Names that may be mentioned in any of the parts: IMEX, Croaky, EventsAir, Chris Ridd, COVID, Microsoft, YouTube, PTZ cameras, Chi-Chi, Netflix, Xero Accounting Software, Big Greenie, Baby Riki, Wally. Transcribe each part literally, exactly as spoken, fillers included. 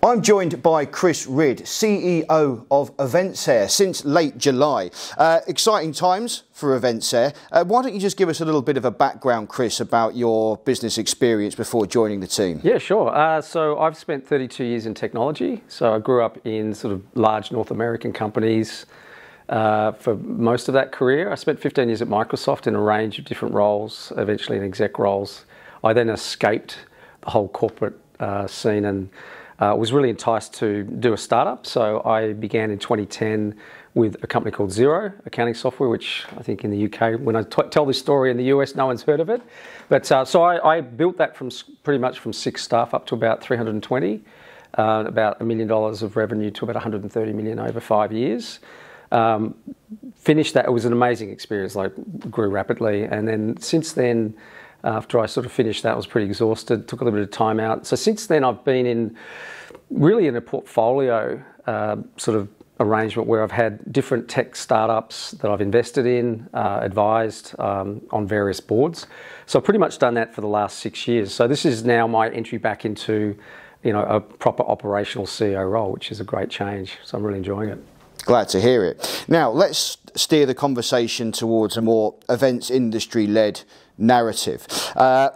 I'm joined by Chris Ridd, C E O of EventsAir since late July. Uh, exciting times for EventsAir. Uh, why don't you just give us a little bit of a background, Chris, about your business experience before joining the team? Yeah, sure. Uh, so I've spent thirty-two years in technology. So I grew up in sort of large North American companies uh, for most of that career. I spent fifteen years at Microsoft in a range of different roles, eventually in exec roles. I then escaped the whole corporate uh, scene and I uh, was really enticed to do a startup, so I began in twenty ten with a company called Xero Accounting Software, which I think in the U K, when I t tell this story in the U S, no one's heard of it. But uh, so I, I built that from pretty much from six staff up to about three hundred twenty, uh, about a million dollars of revenue to about one hundred thirty million over five years. Um, finished that, it was an amazing experience, like grew rapidly, and then since then, after I sort of finished that, I was pretty exhausted, took a little bit of time out. So since then, I've been in really in a portfolio uh, sort of arrangement where I've had different tech startups that I've invested in, uh, advised um, on various boards. So I've pretty much done that for the last six years. So this is now my entry back into, you know, a proper operational C E O role, which is a great change. So I'm really enjoying it. Glad to hear it. Now, let's steer the conversation towards a more events industry-led narrative. Uh,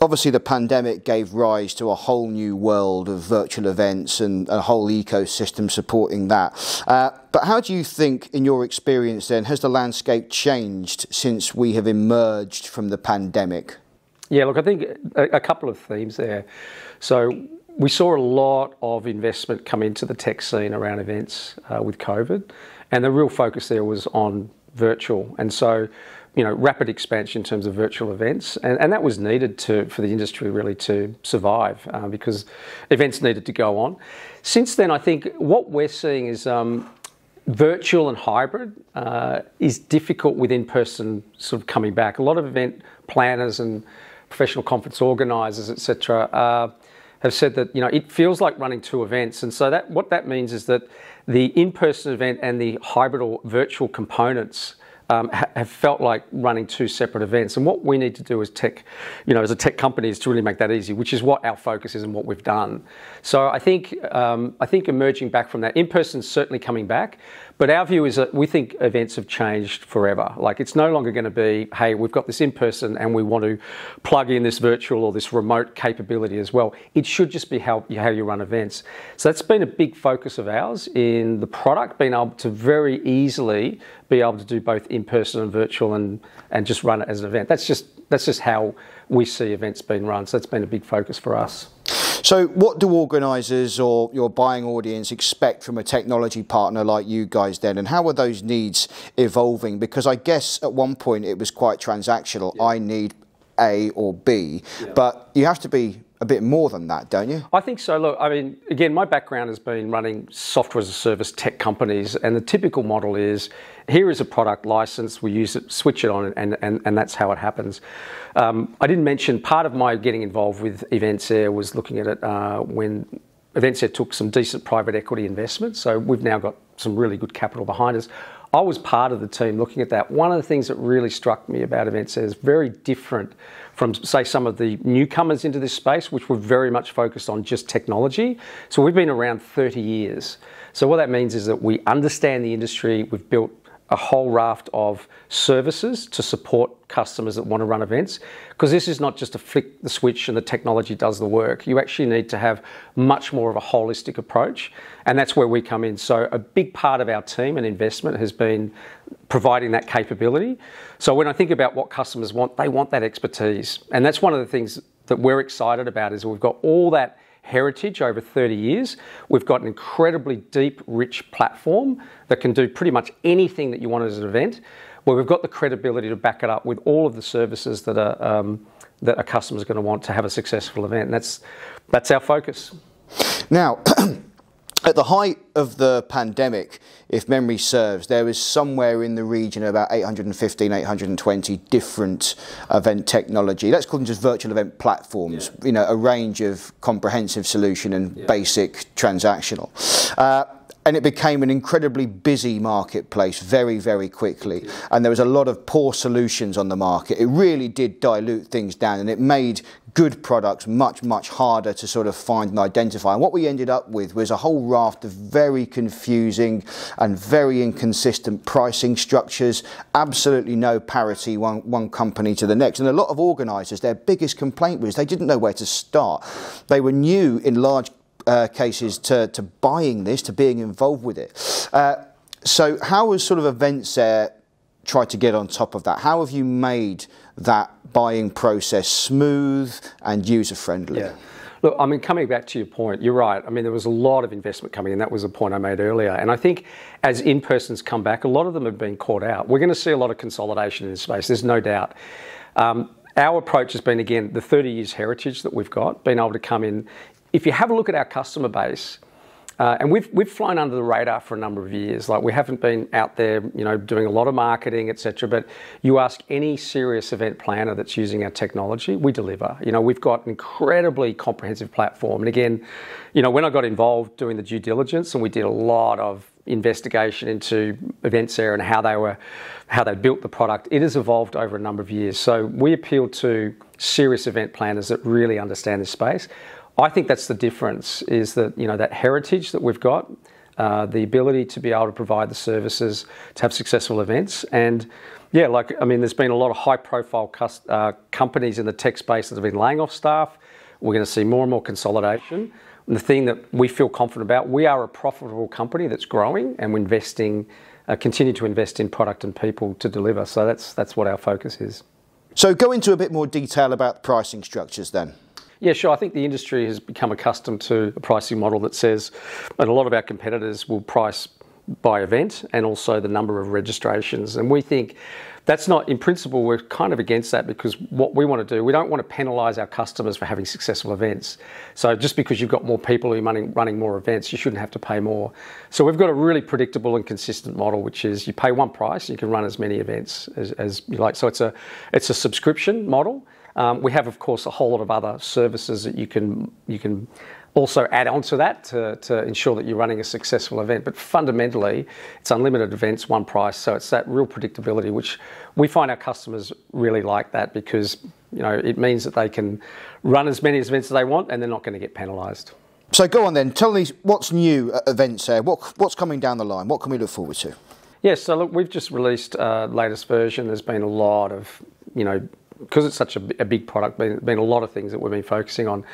obviously, the pandemic gave rise to a whole new world of virtual events and a whole ecosystem supporting that. Uh, but how do you think, in your experience then, has the landscape changed since we have emerged from the pandemic? Yeah, look, I think a, a couple of themes there. So we saw a lot of investment come into the tech scene around events uh, with COVID, and the real focus there was on virtual. And so, you know, rapid expansion in terms of virtual events, and, and that was needed to for the industry really to survive uh, because events needed to go on. Since then, I think what we're seeing is um, virtual and hybrid uh, is difficult with in-person sort of coming back. A lot of event planners and professional conference organisers, et cetera, uh, have said that, you know, it feels like running two events. And so that what that means is that the in-person event and the hybrid or virtual components um, ha have felt like running two separate events. And what we need to do as tech, you know, as a tech company is to really make that easy, which is what our focus is and what we've done. So I think, um, I think emerging back from that, in-person is certainly coming back, but our view is that we think events have changed forever. Like, it's no longer going to be, hey, we've got this in-person and we want to plug in this virtual or this remote capability as well. It should just be how, how you run events. So that's been a big focus of ours in the product, being able to very easily be able to do both in-person and virtual and, and just run it as an event. That's just, that's just how we see events being run. So that's been a big focus for us. So what do organisers or your buying audience expect from a technology partner like you guys then? And how are those needs evolving? Because I guess at one point it was quite transactional. Yeah. I need A or B. Yeah. But you have to be a bit more than that, don't you? I think so. Look, I mean, again, my background has been running software as a service tech companies, and the typical model is, here is a product license, we use it, switch it on, and, and, and that's how it happens. Um, I didn't mention, part of my getting involved with EventsAir was looking at it uh, when EventsAir took some decent private equity investment, so we've now got some really good capital behind us. I was part of the team looking at that. One of the things that really struck me about EventsAir is very different from, say, some of the newcomers into this space, which were very much focused on just technology. So we've been around thirty years. So what that means is that we understand the industry. We've built a whole raft of services to support customers that want to run events, because this is not just a flick the switch and the technology does the work. You actually need to have much more of a holistic approach, and that's where we come in. So a big part of our team and investment has been providing that capability. So when I think about what customers want, they want that expertise, and that's one of the things that we're excited about is we've got all that heritage over thirty years. We've got an incredibly deep, rich platform that can do pretty much anything that you want as an event, where we've got the credibility to back it up with all of the services that are um, that a customer's going to want to have a successful event. And that's that's our focus. Now, at the height of the pandemic, if memory serves, there was somewhere in the region about eight hundred fifteen, eight hundred twenty different event technology. Let's call them just virtual event platforms, yeah. You know, a range of comprehensive solution and yeah. basic transactional. Uh, and it became an incredibly busy marketplace very, very quickly. Yeah. And there was a lot of poor solutions on the market. It really did dilute things down, and it made good products much, much harder to sort of find and identify. And what we ended up with was a whole raft of very confusing and very inconsistent pricing structures, absolutely no parity one, one company to the next. And a lot of organisers, their biggest complaint was they didn't know where to start. They were new in large uh, cases to, to buying this, to being involved with it. Uh, so how has sort of EventsAir tried to get on top of that? How have you made that buying process smooth and user-friendly? Yeah. Look, I mean, coming back to your point, you're right. I mean, there was a lot of investment coming in. That was a point I made earlier. And I think as in-persons come back, a lot of them have been caught out. We're going to see a lot of consolidation in this space. There's no doubt. Um, our approach has been, again, the thirty years heritage that we've got, being able to come in. If you have a look at our customer base, Uh, and we've, we've flown under the radar for a number of years. Like, we haven't been out there, you know, doing a lot of marketing, et cetera. But you ask any serious event planner that's using our technology, we deliver. You know, we've got an incredibly comprehensive platform. And again, you know, when I got involved doing the due diligence, and we did a lot of investigation into EventsAir and how they were, how they built the product, it has evolved over a number of years. So we appeal to serious event planners that really understand this space. I think that's the difference, is that, you know, that heritage that we've got, uh, the ability to be able to provide the services to have successful events. And yeah, like, I mean, there's been a lot of high profile uh, companies in the tech space that have been laying off staff. We're going to see more and more consolidation. And the thing that we feel confident about, we are a profitable company that's growing, and we're investing, uh, continue to invest in product and people to deliver. So that's, that's what our focus is. So go into a bit more detail about pricing structures then. Yeah, sure. I think the industry has become accustomed to a pricing model that says, and a lot of our competitors will price by event and also the number of registrations. And we think that's not, in principle, we're kind of against that, because what we want to do, we don't want to penalise our customers for having successful events. So just because you've got more people who are running, running more events, you shouldn't have to pay more. So we've got a really predictable and consistent model, which is you pay one price, you can run as many events as, as you like. So it's a, it's a subscription model. Um, we have, of course, a whole lot of other services that you can you can also add on to that to, to ensure that you're running a successful event. But fundamentally, it's unlimited events, one price. So it's that real predictability, which we find our customers really like, that because, you know, it means that they can run as many events as they want and they're not going to get penalised. So go on then. Tell me what's new at EventsAir. What, what's coming down the line? What can we look forward to? Yes. So look, we've just released uh, latest version. There's been a lot of, you know, because it's such a, a big product, been, been a lot of things that we've been focusing on.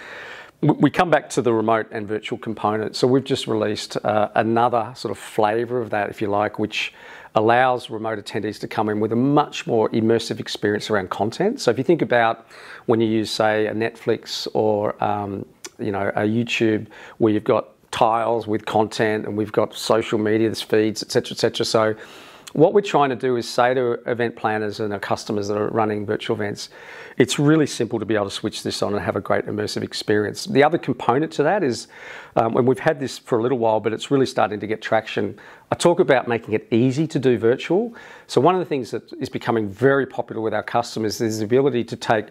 We come back to the remote and virtual component. So we've just released uh, another sort of flavour of that, if you like, which allows remote attendees to come in with a much more immersive experience around content. So if you think about when you use, say, a Netflix or um, you know, a YouTube, where you've got tiles with content, and we've got social media, there's feeds, et cetera, et cetera. So what we're trying to do is say to event planners and our customers that are running virtual events, it's really simple to be able to switch this on and have a great immersive experience. The other component to that is, um, and we've had this for a little while, but it's really starting to get traction. I talk about making it easy to do virtual. So one of the things that is becoming very popular with our customers is the ability to take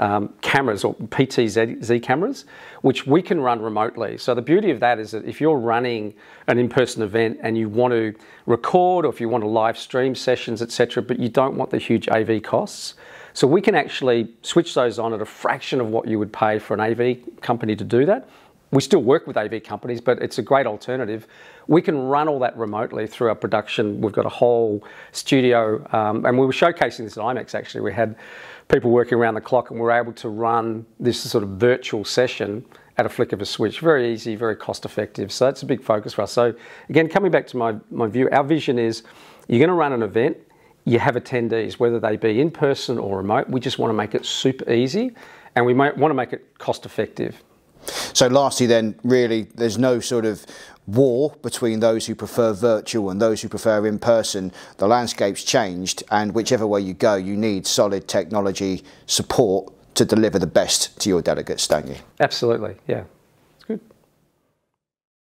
Um, cameras, or P T Z cameras, which we can run remotely. So the beauty of that is that if you're running an in-person event and you want to record, or if you want to live stream sessions, et cetera, but you don't want the huge A V costs, so we can actually switch those on at a fraction of what you would pay for an A V company to do that. We still work with A V companies, but it's a great alternative. We can run all that remotely through our production. We've got a whole studio, um, and we were showcasing this at IMEX, actually. We had people working around the clock, and we're able to run this sort of virtual session at a flick of a switch. Very easy, very cost effective. So that's a big focus for us. So again, coming back to my, my view, our vision is you're going to run an event, you have attendees, whether they be in person or remote. We just want to make it super easy, and we might want to make it cost effective. So lastly then, really, there's no sort of war between those who prefer virtual and those who prefer in person. The landscape's changed, and whichever way you go, you need solid technology support to deliver the best to your delegates, don't you? Absolutely, yeah.